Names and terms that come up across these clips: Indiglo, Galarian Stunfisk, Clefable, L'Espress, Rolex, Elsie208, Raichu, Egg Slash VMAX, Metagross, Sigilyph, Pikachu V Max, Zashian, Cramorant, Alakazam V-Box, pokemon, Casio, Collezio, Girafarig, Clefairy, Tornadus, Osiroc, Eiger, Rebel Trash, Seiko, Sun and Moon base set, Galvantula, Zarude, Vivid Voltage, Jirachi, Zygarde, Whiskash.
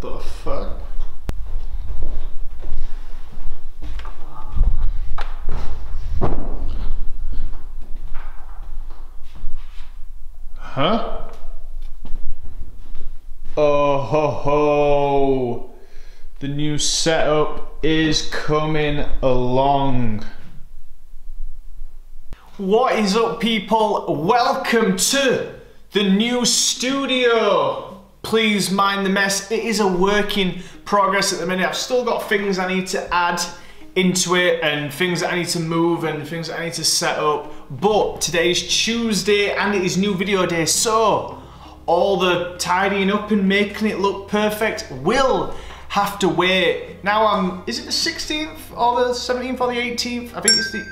What the fuck? Huh? Oh ho ho! The new setup is coming along. What is up, people? Welcome to the new studio. Please mind the mess. It is a work in progress at the minute. I've still got things I need to add into it and things that I need to move and things that I need to set up, but today is Tuesday and it is new video day, so all the tidying up and making it look perfect will have to wait. Now is it the 16th or the 17th or the 18th? I think it's the,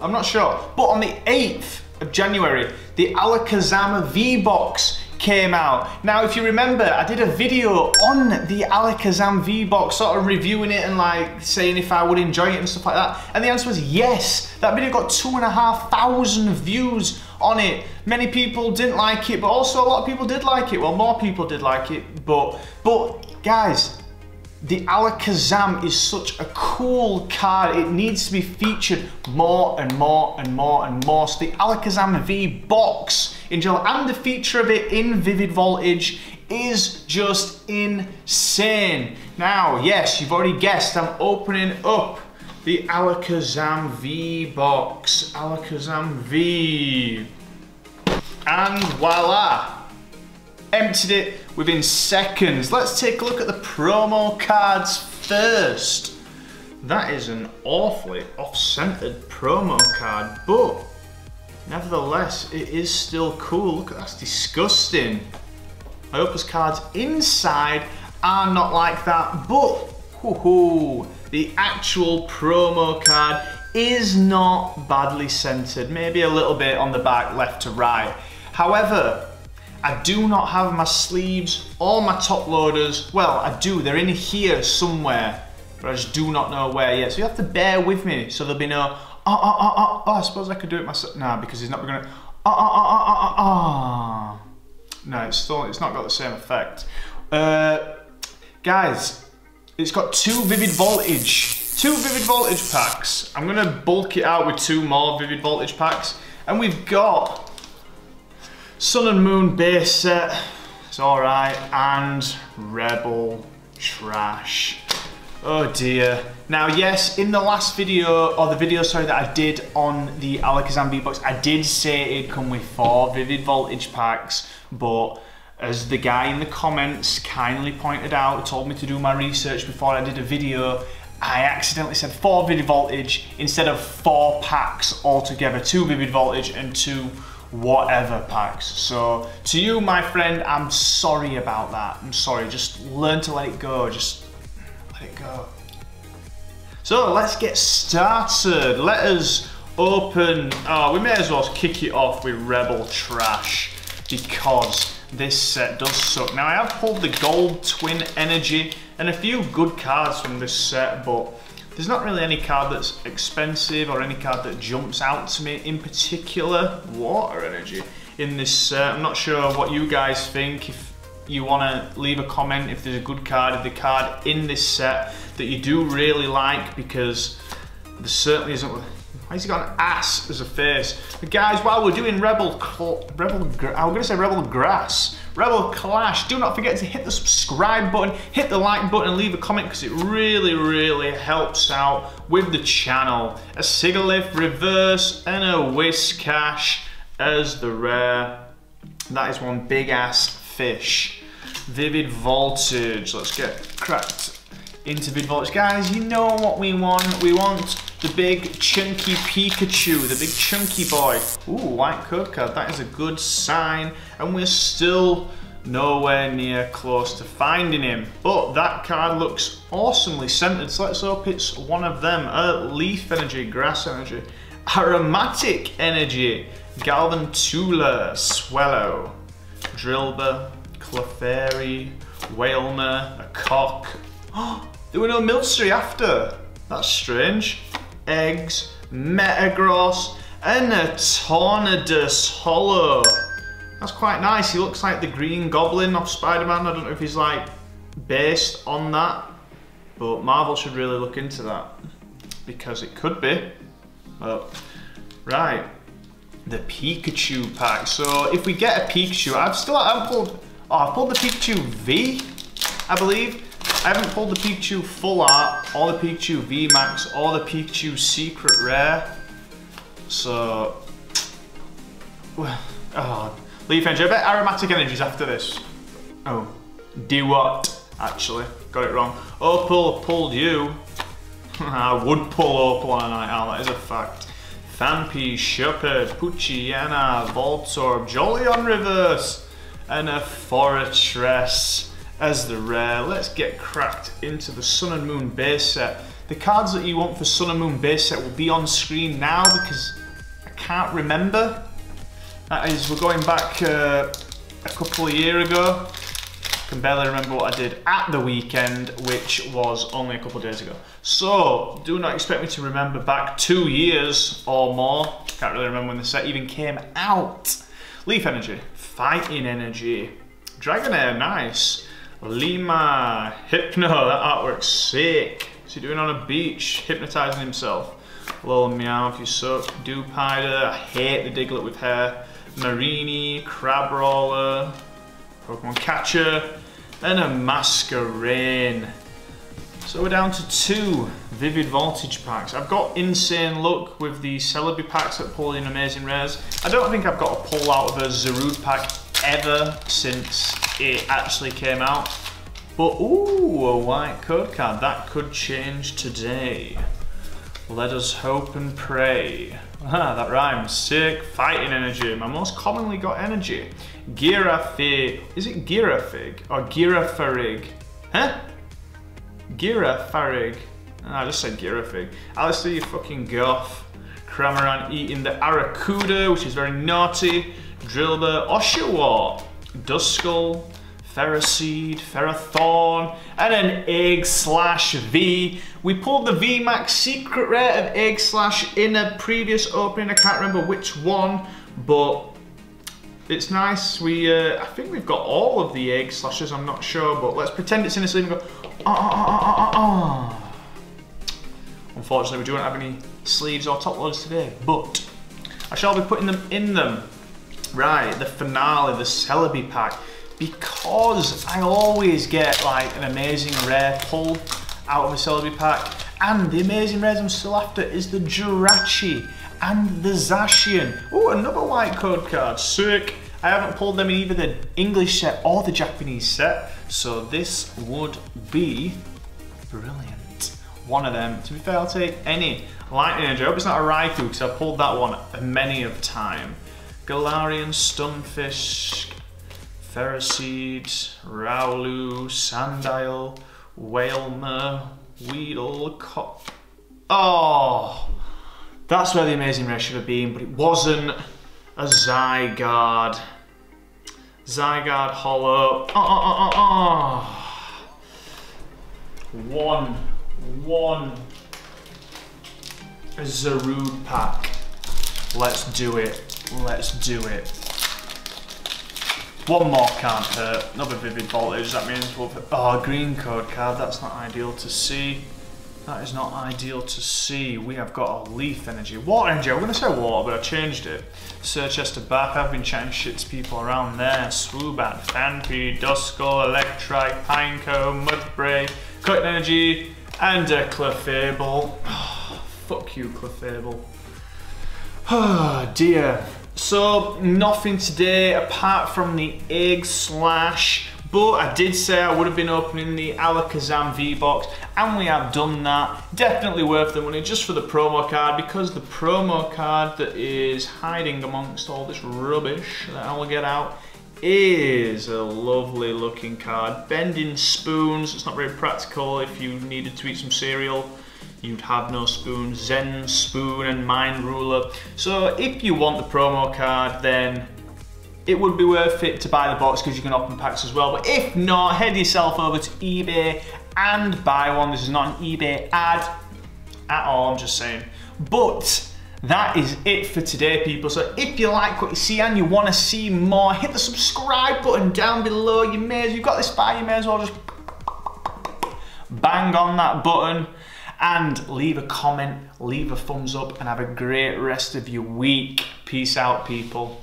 I'm not sure, but on the 8th of January, the Alakazam V-Box came out. Now, if you remember, I did a video on the Alakazam V-Box, sort of reviewing it and like saying if I would enjoy it and stuff like that. And the answer was yes. That video got 2,500 views on it. Many people didn't like it, but also a lot of people did like it. Well, more people did like it, but guys, the Alakazam is such a cool card. It needs to be featured more and more and more and more. So the Alakazam V-Box in general, and the feature of it in Vivid Voltage, is just insane. Now, yes, you've already guessed, I'm opening up the Alakazam V-Box. Alakazam V. And voila. Emptied it within seconds. Let's take a look at the promo cards first. That is an awfully off-centered promo card, but nevertheless, it is still cool. Look at that, that's disgusting. I hope those cards inside are not like that, but woohoo, the actual promo card is not badly centered. Maybe a little bit on the back, left to right. However, I do not have my sleeves or my top loaders. Well, I do, they're in here somewhere, but I just do not know where yet. So you have to bear with me, so there'll be no, I suppose I could do it myself. Nah, because he's not gonna, No, it's not got the same effect. Guys, it's got two Vivid Voltage packs. I'm gonna bulk it out with two more Vivid Voltage packs. And we've got Sun and Moon base set, it's alright, and Rebel Trash. Oh dear. Now yes, in the last video, or the video, sorry, that I did on the Alakazam V-Box, I did say it'd come with 4 Vivid Voltage packs, but as the guy in the comments kindly pointed out, told me to do my research before I did a video, I accidentally said 4 Vivid Voltage instead of 4 packs altogether, 2 Vivid Voltage and 2 whatever packs. So to you, my friend, I'm sorry about that. I'm sorry, just learn to let it go. Just let it go. So let's get started. Let us open, oh, we may as well kick it off with Rebel Trash because this set does suck. Now I have pulled the gold twin energy and a few good cards from this set, but there's not really any card that's expensive or any card that jumps out to me in particular. Water energy in this set. I'm not sure what you guys think. If you want to leave a comment, if there's a good card, if the card in this set that you do really like, because there certainly isn't. Why has he got an ass as a face? But guys, while we're doing Rebel Clash, do not forget to hit the subscribe button, hit the like button, and leave a comment, because it really, really helps out with the channel. A Sigilyph, reverse, and a Whiskash as the rare. That is one big ass fish. Vivid Voltage, let's get cracked into Vivid Voltage. Guys, you know what we want. We want the big chunky Pikachu, the big chunky boy. Ooh, white code card, that is a good sign. And we're still nowhere near close to finding him. But that card looks awesomely centered, so let's hope it's one of them. Leaf energy, grass energy, aromatic energy, Galvantula, Swellow, Drilber, Clefairy, Wailmer, a cock. Oh, there were no Milcery after. That's strange. Eggs, Metagross, and a Tornadus Hollow. That's quite nice. He looks like the Green Goblin off Spider-Man. I don't know if he's like based on that, but Marvel should really look into that because it could be. Well, right, the Pikachu pack. So if we get a Pikachu, I've pulled the Pikachu V, I believe. I haven't pulled the Pikachu Full Art, or the Pikachu V Max, or the Pikachu Secret Rare. So, oh, Leaf Energy. I bet Aromatic Energies after this. Oh, do what? Actually, got it wrong. Opal pulled you. I would pull Opal on a night out, that is a fact. Thampi, Shepherd, Puchiana, Voltorb, Jolteon Reverse, and a Fortress as the rare. Let's get cracked into the Sun and Moon base set. The cards that you want for Sun and Moon base set will be on screen now because I can't remember. That is, we're going back a couple of years ago. I can barely remember what I did at the weekend, which was only a couple of days ago. So, do not expect me to remember back 2 years or more. Can't really remember when the set even came out. Leaf Energy, Fighting Energy, Dragonair, nice. Lima, Hypno, that artwork's sick. What's he doing on a beach? Hypnotising himself. Lol, Meowth, you suck. Dewpider, I hate the Diglett with hair. Marini, Crabrawler, Pokemon Catcher, and a Masquerain. So we're down to 2 Vivid Voltage packs. I've got Insane Luck with the Celebi packs that pull in amazing rares. I don't think I've got a pull out of a Zarude pack ever since it actually came out. But ooh, a white code card. That could change today. Let us hope and pray. Ah, that rhymes. Sick. Fighting Energy, my most commonly got energy. Giraffe. Is it Girafig or Girafarig? Huh? Girafarig. Oh, I just said Girafig. Alistair, you fucking goth. Cramorant eating the Aracuda, which is very naughty. Drillbur, Oshawott, Duskull, Ferroseed, Ferrothorn, and an Egg Slash V. We pulled the VMAX Secret Rare of Egg Slash in a previous opening. I can't remember which one, but it's nice. We, I think we've got all of the Egg Slashes, I'm not sure, but let's pretend it's in a sleeve and go, Unfortunately, we don't have any sleeves or top loads today, but I shall be putting them in them. Right, the finale, the Celebi pack. Because I always get like an amazing rare pull out of a Celebi pack, and the amazing rares I'm still after is the Jirachi and the Zashian. Oh, another white code card, sick. I haven't pulled them in either the English set or the Japanese set, so this would be brilliant. One of them, to be fair, I'll take any. Lightning Energy, I hope it's not a Raichu because I've pulled that one many of time. Galarian Stunfisk, Ferroseed, Rowlu, Sandile, Wailmer, Weedle, Cop. Oh, that's where the amazing rare should have been, but it wasn't. A Zygarde. Zygarde Hollow. A Zarude pack. Let's do it. Let's do it. One more can't hurt. Another Vivid Voltage. That means we'll put, oh, green code card. That's not ideal to see. That is not ideal to see. We have got a Leaf Energy. Water Energy. I'm going to say water, but I changed it. Sirchester Bath. I've been chatting shit to people around there. Swoobat, Thanpi, Duskull, Electrike, Pineco, Mudbray, Cutting Energy, and a Clefable. Oh, fuck you, Clefable. Oh dear. So, nothing today apart from the Egg Slash, but I did say I would have been opening the Alakazam V-Box, and we have done that. Definitely worth the money just for the promo card, because the promo card that is hiding amongst all this rubbish that I will get out is a lovely looking card. Bending spoons, it's not very practical if you needed to eat some cereal. You'd have no spoon. Zen Spoon and Mind Ruler. So if you want the promo card, then it would be worth it to buy the box because you can open packs as well. But if not, head yourself over to eBay and buy one. This is not an eBay ad at all, I'm just saying. But that is it for today, people. So if you like what you see and you want to see more, hit the subscribe button down below. You got this far, you may as well just bang on that button and leave a comment, leave a thumbs up, and have a great rest of your week. Peace out, people.